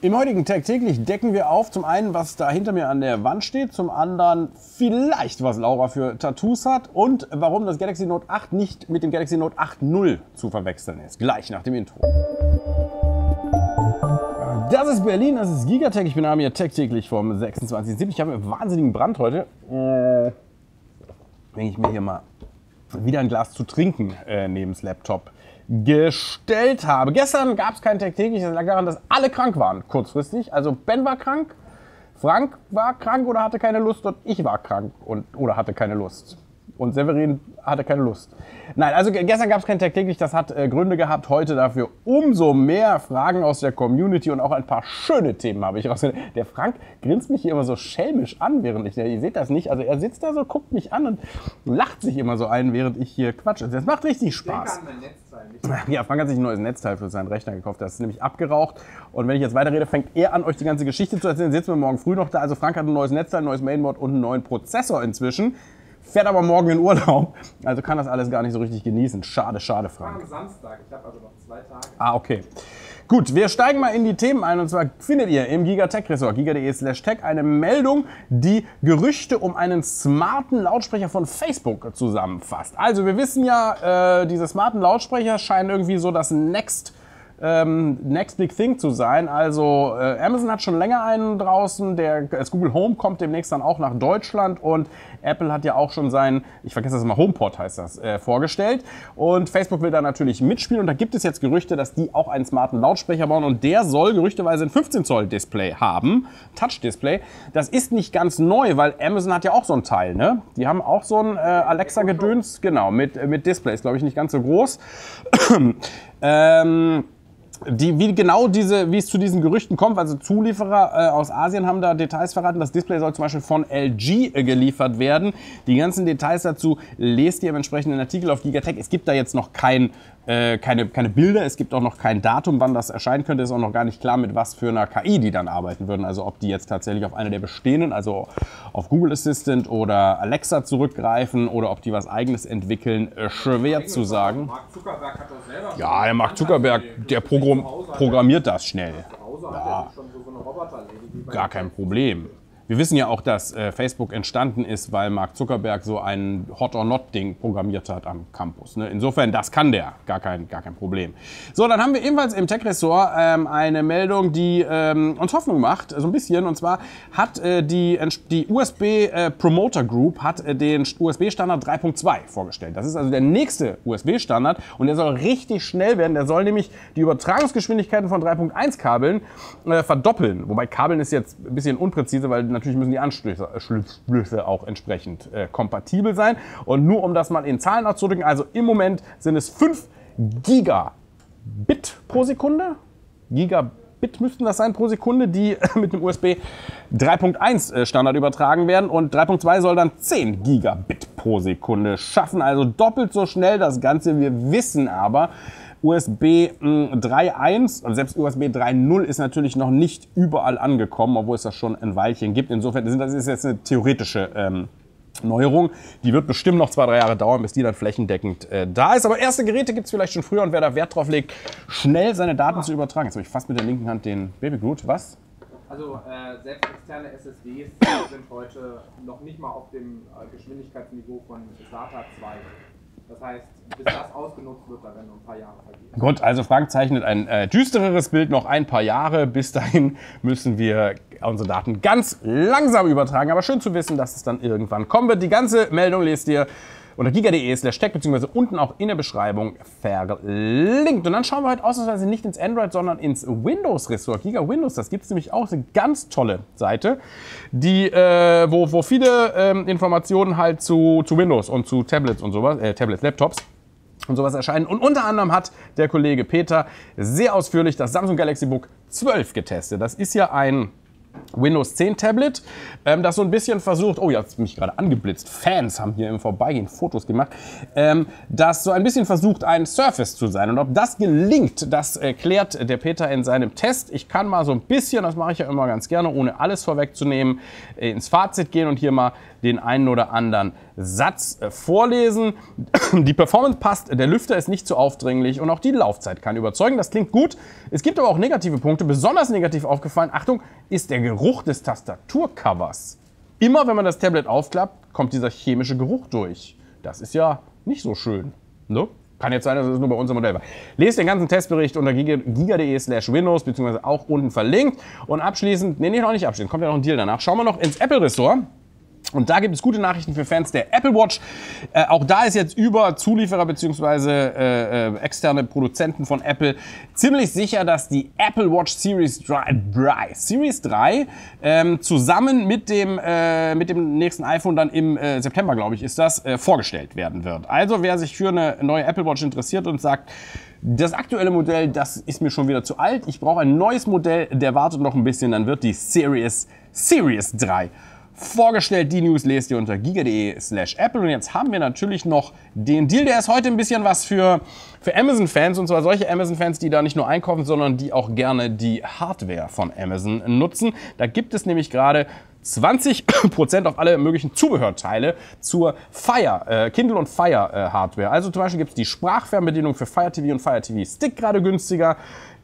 Im heutigen TECH.täglich decken wir auf, zum einen, was da hinter mir an der Wand steht, zum anderen vielleicht, was Laura für Tattoos hat und warum das Galaxy Note 8 nicht mit dem Galaxy Note 8.0 zu verwechseln ist. Gleich nach dem Intro. Das ist Berlin, das ist GIGA Tech. Ich bin hier TECH.täglich vom 26.07. Ich habe einen wahnsinnigen Brand heute. Wenn ich mir hier mal wieder ein Glas zu trinken neben das Laptop gestellt habe. Gestern gab es kein TECH.täglich, das lag daran, dass alle krank waren, kurzfristig. Also Ben war krank, Frank war krank oder hatte keine Lust und ich war krank oder hatte keine Lust. Und Severin hatte keine Lust. Nein, also gestern gab es kein TECH.täglich, das hat Gründe gehabt. Heute dafür umso mehr Fragen aus der Community und auch ein paar schöne Themen habe ich rausgenommen. Der Frank grinst mich hier immer so schelmisch an, während ich, ihr seht das nicht, also er sitzt da so, guckt mich an und lacht sich immer so ein, während ich hier quatsche. Also das macht richtig Spaß. Ja, Frank hat sich ein neues Netzteil für seinen Rechner gekauft, das ist nämlich abgeraucht. Und wenn ich jetzt weiterrede, fängt er an, euch die ganze Geschichte zu erzählen. Sitzen wir morgen früh noch da. Also Frank hat ein neues Netzteil, ein neues Mainboard und einen neuen Prozessor inzwischen. Fährt aber morgen in Urlaub, also kann das alles gar nicht so richtig genießen. Schade, schade, Frank. Am Samstag, ich habe also noch 2 Tage. Ah, okay. Gut, wir steigen mal in die Themen ein und zwar findet ihr im GIGA Tech Ressort, giga.de/tech, eine Meldung, die Gerüchte um einen smarten Lautsprecher von Facebook zusammenfasst. Also wir wissen ja, diese smarten Lautsprecher scheinen irgendwie so das Next Big Thing zu sein. Also Amazon hat schon länger einen draußen, das Google Home kommt demnächst dann auch nach Deutschland und Apple hat ja auch schon seinen, ich vergesse das mal, HomePod heißt das, vorgestellt und Facebook will da natürlich mitspielen und da gibt es jetzt Gerüchte, dass die auch einen smarten Lautsprecher bauen und der soll gerüchteweise ein 15 Zoll Display haben, Touch-Display. Das ist nicht ganz neu, weil Amazon hat ja auch so ein Teil, ne? Die haben auch so ein Alexa-Gedöns, genau, mit Display, ist glaube ich nicht ganz so groß. Wie es zu diesen Gerüchten kommt, also Zulieferer aus Asien haben da Details verraten. Das Display soll zum Beispiel von LG geliefert werden. Die ganzen Details dazu lest ihr im entsprechenden Artikel auf GigaTech. Es gibt da jetzt noch keine Bilder, es gibt auch noch kein Datum, wann das erscheinen könnte. Es ist auch noch gar nicht klar, mit was für einer KI die dann arbeiten würden. Also ob die jetzt tatsächlich auf eine der bestehenden, also auf Google Assistant oder Alexa zurückgreifen oder ob die was Eigenes entwickeln, schwer zu sagen. Mark Zuckerberg hat das selber. Ja, der Mark Zuckerberg, der programmiert das schnell. Ja, gar kein Problem. Wir wissen ja auch, dass Facebook entstanden ist, weil Mark Zuckerberg so ein Hot-or-Not-Ding programmiert hat am Campus. Ne? Insofern, das kann der. Gar kein Problem. So, dann haben wir ebenfalls im Tech-Ressort eine Meldung, die uns Hoffnung macht, so ein bisschen. Und zwar hat die USB-Promoter-Group den USB-Standard 3.2 vorgestellt. Das ist also der nächste USB-Standard und der soll richtig schnell werden. Der soll nämlich die Übertragungsgeschwindigkeiten von 3.1-Kabeln verdoppeln. Wobei Kabeln ist jetzt ein bisschen unpräzise, weil natürlich müssen die Anschlüsse auch entsprechend kompatibel sein. Und nur um das mal in Zahlen auszudrücken, also im Moment sind es 5 Gigabit pro Sekunde. Gigabit müssten das sein pro Sekunde, die mit dem USB 3.1 Standard übertragen werden. Und 3.2 soll dann 10 Gigabit pro Sekunde schaffen. Also doppelt so schnell das Ganze. Wir wissen aber, USB 3.1 und selbst USB 3.0 ist natürlich noch nicht überall angekommen, obwohl es das schon ein Weilchen gibt. Insofern, das ist jetzt eine theoretische Neuerung. Die wird bestimmt noch 2-3 Jahre dauern, bis die dann flächendeckend da ist. Aber erste Geräte gibt es vielleicht schon früher und wer da Wert drauf legt, schnell seine Daten zu übertragen. Jetzt habe ich fast mit der linken Hand den Baby Groot. Was? Also selbst externe SSDs sind heute noch nicht mal auf dem Geschwindigkeitsniveau von SATA 2. Das heißt, bis das ausgenutzt wird, dann werden noch ein paar Jahre vergehen. Gut, also Frank zeichnet ein düstereres Bild, noch ein paar Jahre. Bis dahin müssen wir unsere Daten ganz langsam übertragen. Aber schön zu wissen, dass es dann irgendwann kommen wird. Die ganze Meldung lest ihr unter giga.de/tech, beziehungsweise unten auch in der Beschreibung verlinkt. Und dann schauen wir heute ausnahmsweise nicht ins Android, sondern ins Windows-Ressort. Giga Windows, das gibt es nämlich auch, eine ganz tolle Seite, die, wo viele Informationen halt zu Windows und zu Tablets und sowas, Tablets, Laptops und sowas erscheinen. Und unter anderem hat der Kollege Peter sehr ausführlich das Samsung Galaxy Book 12 getestet. Das ist ja ein Windows 10 Tablet, das so ein bisschen versucht, oh, jetzt bin ich gerade angeblitzt, Fans haben hier im Vorbeigehen Fotos gemacht, das so ein bisschen versucht, ein Surface zu sein. Und ob das gelingt, das erklärt der Peter in seinem Test. Ich kann mal so ein bisschen, das mache ich ja immer ganz gerne, ohne alles vorwegzunehmen, ins Fazit gehen und hier mal den einen oder anderen Satz vorlesen. Die Performance passt, der Lüfter ist nicht zu aufdringlich und auch die Laufzeit kann überzeugen. Das klingt gut. Es gibt aber auch negative Punkte. Besonders negativ aufgefallen, Achtung, ist der Geruch des Tastaturcovers. Immer wenn man das Tablet aufklappt, kommt dieser chemische Geruch durch. Das ist ja nicht so schön, ne? Kann jetzt sein, dass es nur bei unserem Modell war. Lest den ganzen Testbericht unter giga.de/Windows, beziehungsweise auch unten verlinkt. Und abschließend, nee, noch nicht abschließend, kommt ja noch ein Deal danach. Schauen wir noch ins Apple-Ressort. Und da gibt es gute Nachrichten für Fans der Apple Watch. Auch da ist jetzt über Zulieferer bzw. externe Produzenten von Apple ziemlich sicher, dass die Apple Watch Series 3 zusammen mit dem nächsten iPhone dann im September, glaube ich, ist das, vorgestellt werden wird. Also wer sich für eine neue Apple Watch interessiert und sagt, das aktuelle Modell, das ist mir schon wieder zu alt, ich brauche ein neues Modell, der wartet noch ein bisschen, dann wird die Series 3 vorgestellt. Die News lest ihr unter giga.de/Apple. Und jetzt haben wir natürlich noch den Deal, der ist heute ein bisschen was für Amazon-Fans. Und zwar solche Amazon-Fans, die da nicht nur einkaufen, sondern die auch gerne die Hardware von Amazon nutzen. Da gibt es nämlich gerade 20% auf alle möglichen Zubehörteile zur Fire, Kindle und Fire Hardware. Also zum Beispiel gibt es die Sprachfernbedienung für Fire TV und Fire TV Stick gerade günstiger.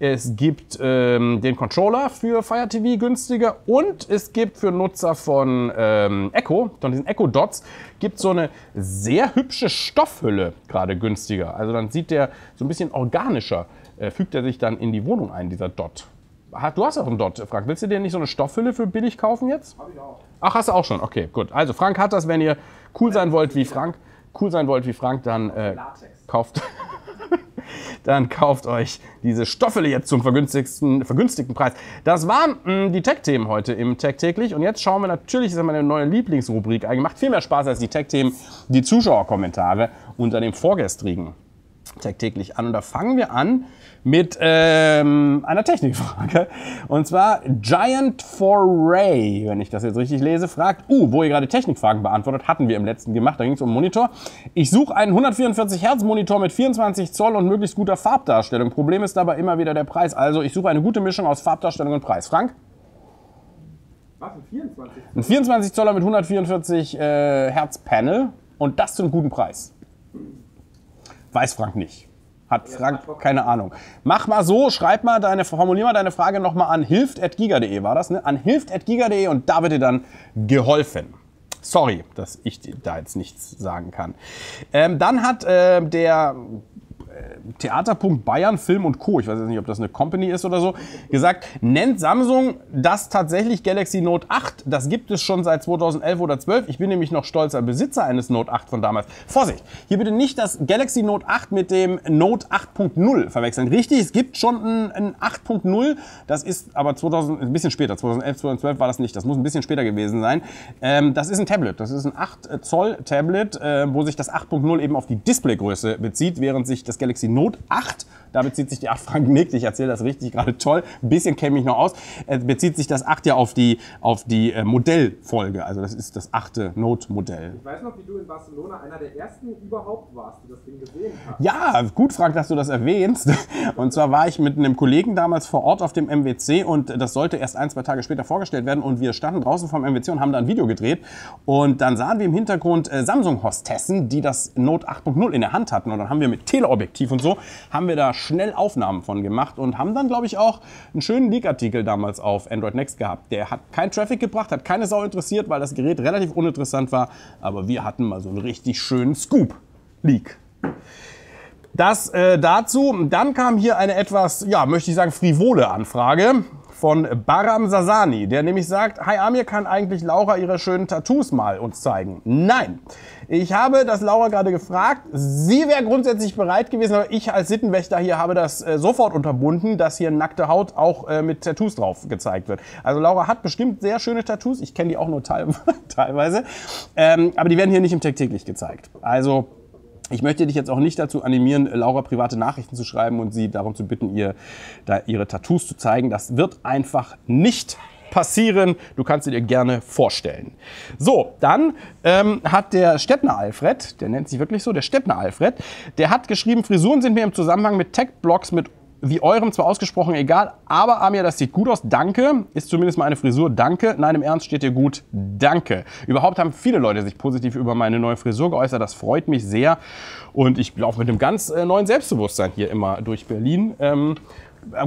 Es gibt den Controller für Fire TV günstiger. Und es gibt für Nutzer von Echo, von diesen Echo Dots, gibt so eine sehr hübsche Stoffhülle gerade günstiger. Also dann sieht der so ein bisschen organischer, fügt er sich dann in die Wohnung ein, dieser Dot. Du hast auch einen Dot, Frank. Willst du dir nicht so eine Stoffhülle für billig kaufen jetzt? Hab ich auch. Ach, hast du auch schon? Okay, gut. Also Frank hat das, wenn ihr cool sein wollt wie Frank, dann kauft, dann kauft euch diese Stoffhülle jetzt zum vergünstigten Preis. Das waren die Tech-Themen heute im Tech-täglich. Und jetzt schauen wir natürlich, das ist meine neue Lieblingsrubrik eigentlich, macht viel mehr Spaß als die Tech-Themen, die Zuschauerkommentare unter dem vorgestrigen Tech-täglich an. Und da fangen wir an mit einer Technikfrage. Und zwar Giant Foray, wenn ich das jetzt richtig lese, fragt, wo ihr gerade Technikfragen beantwortet, hatten wir im letzten gemacht, da ging es um Monitor. Ich suche einen 144 Hertz Monitor mit 24 Zoll und möglichst guter Farbdarstellung. Problem ist dabei immer wieder der Preis. Also ich suche eine gute Mischung aus Farbdarstellung und Preis. Frank? Was, ein 24 Zoller mit 144 Hertz Panel und das zu einem guten Preis. Weiß Frank nicht. Hat Frank keine Ahnung. Mach mal so, schreib mal formulier mal deine Frage nochmal an hilft@giga.de, war das, ne? An hilft@giga.de und da wird dir dann geholfen. Sorry, dass ich da jetzt nichts sagen kann. Dann hat der Theaterpunkt Bayern, Film und Co., ich weiß jetzt nicht, ob das eine Company ist oder so, gesagt, nennt Samsung das tatsächlich Galaxy Note 8. Das gibt es schon seit 2011 oder 12. Ich bin nämlich noch stolzer Besitzer eines Note 8 von damals. Vorsicht, hier bitte nicht das Galaxy Note 8 mit dem Note 8.0 verwechseln. Richtig, es gibt schon ein 8.0, das ist aber ein bisschen später, 2011, 2012 war das nicht, das muss ein bisschen später gewesen sein. Das ist ein Tablet, das ist ein 8 Zoll Tablet, wo sich das 8.0 eben auf die Displaygröße bezieht, während sich das Galaxy Note 8, da bezieht sich die 8, Frank nickt, ich erzähle das richtig gerade toll, ein bisschen kenne ich noch aus, bezieht sich das 8 ja auf die Modellfolge, also das ist das 8. Note-Modell. Ich weiß noch, wie du in Barcelona einer der ersten überhaupt warst, die das Ding gesehen hast. Ja, gut, Frank, dass du das erwähnst. Und zwar war ich mit einem Kollegen damals vor Ort auf dem MWC und das sollte erst 1-2 Tage später vorgestellt werden und wir standen draußen vom MWC und haben da ein Video gedreht und dann sahen wir im Hintergrund Samsung-Hostessen, die das Note 8.0 in der Hand hatten und dann haben wir mit Teleobjektiv und so, haben wir da schnell Aufnahmen von gemacht und haben dann, glaube ich, auch einen schönen Leak-Artikel damals auf Android Next gehabt. Der hat keinen Traffic gebracht, hat keine Sau interessiert, weil das Gerät relativ uninteressant war, aber wir hatten mal so einen richtig schönen Scoop-Leak. Das dazu. Dann kam hier eine etwas, ja, möchte ich sagen, frivole Anfrage von Baram Sasani, der nämlich sagt, hi Amir, kann eigentlich Laura ihre schönen Tattoos mal uns zeigen? Nein. Ich habe das Laura gerade gefragt. Sie wäre grundsätzlich bereit gewesen, aber ich als Sittenwächter hier habe das sofort unterbunden, dass hier nackte Haut auch mit Tattoos drauf gezeigt wird. Also Laura hat bestimmt sehr schöne Tattoos. Ich kenne die auch nur teilweise. Aber die werden hier nicht im Tech-täglich gezeigt. Also ich möchte dich jetzt auch nicht dazu animieren, Laura private Nachrichten zu schreiben und sie darum zu bitten, ihr da ihre Tattoos zu zeigen. Das wird einfach nicht passieren. Du kannst sie dir gerne vorstellen. So, dann hat der Stettner Alfred, der nennt sich wirklich so, der Stettner Alfred, der hat geschrieben, Frisuren sind mir im Zusammenhang mit Tech-Blogs mit wie eurem zwar ausgesprochen egal, aber Amir, das sieht gut aus, danke. Ist zumindest mal eine Frisur, danke. Nein, im Ernst, steht dir gut, danke. Überhaupt haben viele Leute sich positiv über meine neue Frisur geäußert, das freut mich sehr. Und ich laufe mit einem ganz neuen Selbstbewusstsein hier immer durch Berlin.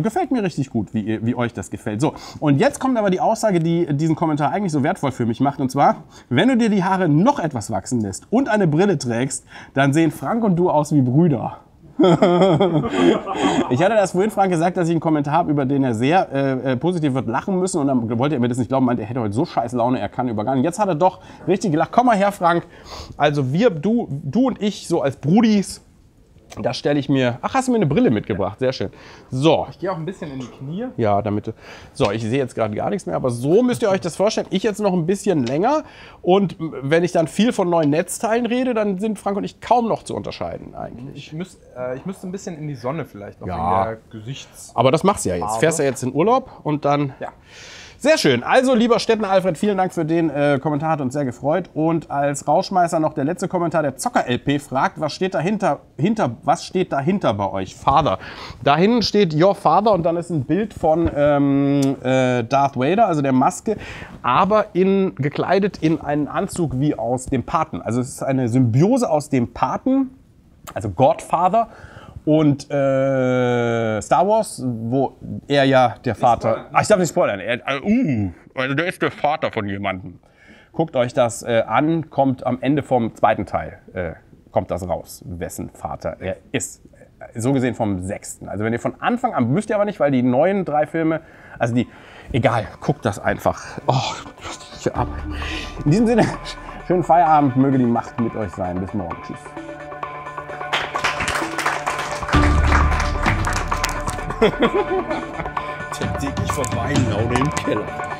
Gefällt mir richtig gut, wie euch das gefällt. So, und jetzt kommt aber die Aussage, die diesen Kommentar eigentlich so wertvoll für mich macht. Und zwar, wenn du dir die Haare noch etwas wachsen lässt und eine Brille trägst, dann sehen Frank und du aus wie Brüder. Ich hatte das vorhin Frank gesagt, dass ich einen Kommentar habe, über den er sehr positiv wird lachen müssen. Und dann wollte er mir das nicht glauben, meinte, er hätte heute so scheiß Laune, er kann über gar nicht. Jetzt hat er doch richtig gelacht. Komm mal her, Frank. Also du und ich so als Brudis. Da stelle ich mir... Ach, hast du mir eine Brille mitgebracht? Sehr schön. So. Ich gehe auch ein bisschen in die Knie. Ja, damit... So, ich sehe jetzt gerade gar nichts mehr, aber so müsst ihr euch das vorstellen. Ich jetzt noch ein bisschen länger und wenn ich dann viel von neuen Netzteilen rede, dann sind Frank und ich kaum noch zu unterscheiden eigentlich. Ich müsste ein bisschen in die Sonne vielleicht noch, ja, in der Gesichts... Aber das machst du ja jetzt. Fährst ja jetzt in Urlaub und dann... Ja. Sehr schön. Also, lieber Stettner Alfred, vielen Dank für den Kommentar, hat uns sehr gefreut. Und als Rauschmeißer noch der letzte Kommentar, der Zocker-LP fragt, was steht dahinter bei euch? Father. Da hinten steht Your Father und dann ist ein Bild von Darth Vader, also der Maske, aber gekleidet in einen Anzug wie aus dem Paten. Also es ist eine Symbiose aus dem Paten, also Godfather, und Star Wars, wo er ja der Vater... Ach, ich darf nicht spoilern. Also der ist der Vater von jemandem. Guckt euch das an, kommt am Ende vom zweiten Teil, kommt das raus, wessen Vater er ist. So gesehen vom 6. Also wenn ihr von Anfang an, müsst ihr aber nicht, weil die neuen 3 Filme, also die... Egal, guckt das einfach. Oh, ich ab. In diesem Sinne, schönen Feierabend, möge die Macht mit euch sein. Bis morgen, tschüss. TECH.täglich vorbei, genau den Keller.